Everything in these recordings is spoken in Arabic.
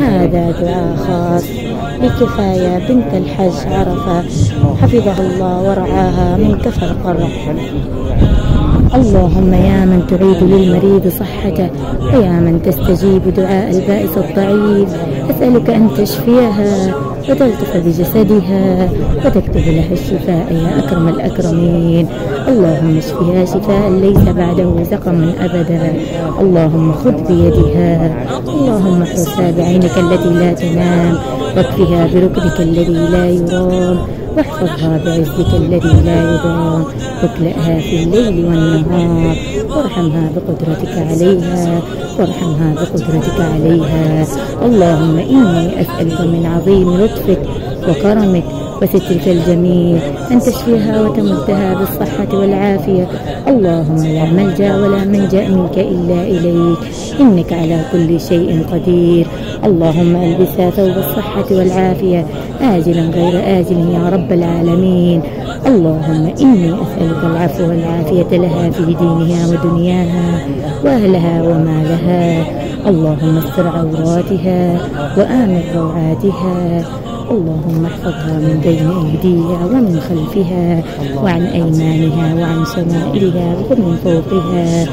هذا دعاء خاص بكفاية بنت الحاج عرفة حفظها الله ورعاها من كفر قرع. اللهم يا من تعيد للمريض صحته، ويا من تستجيب دعاء البائس الضعيف، أسألك أن تشفيها وتلطف بجسدها وتكتب لها الشفاء يا أكرم الأكرمين. اللهم اشفها شفاء ليس بعده سقم أبدا. اللهم خذ بيدها، اللهم احرسها بعينك التي لا تنام، واكفها بركنك الذي لا يرام، واحفظها بعزك الذي لا يضام، واكلأها في الليل والنهار، وارحمها بقدرتك عليها، وارحمها بقدرتك عليها. اللهم إني أسألك من عظيم لطفك وكرمك وسترك الجميل أن تشفيها وتمدها بالصحة والعافية. اللهم لا ملجأ ولا منجأ منك إلا إليك، إنك على كل شيء قدير. اللهم ألبسها ثوب الصحة والعافية آجلا غير آجل يا رب العالمين. اللهم إني أسألك العفو والعافية لها في دينها ودنياها وأهلها ومالها. اللهم استر عوراتها وآمن روعاتها. اللهم احفظها من بين أيديها ومن خلفها وعن أيمانها وعن شمائلها ومن فوقها،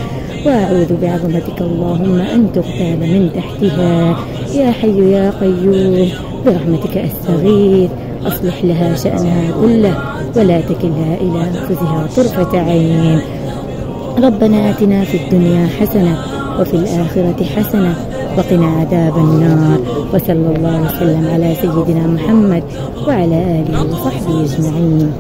وأعوذ بعظمتك اللهم أن تغتال من تحتها. يا حي يا قيوم برحمتك أستغيث، أصلح لها شأنها كله ولا تكلها إلى أنفسها طرفة عين. ربنا آتنا في الدنيا حسنة وفي الآخرة حسنة وقنا عذاب النار، وصلى الله وسلم على سيدنا محمد وعلى آله وصحبه أجمعين.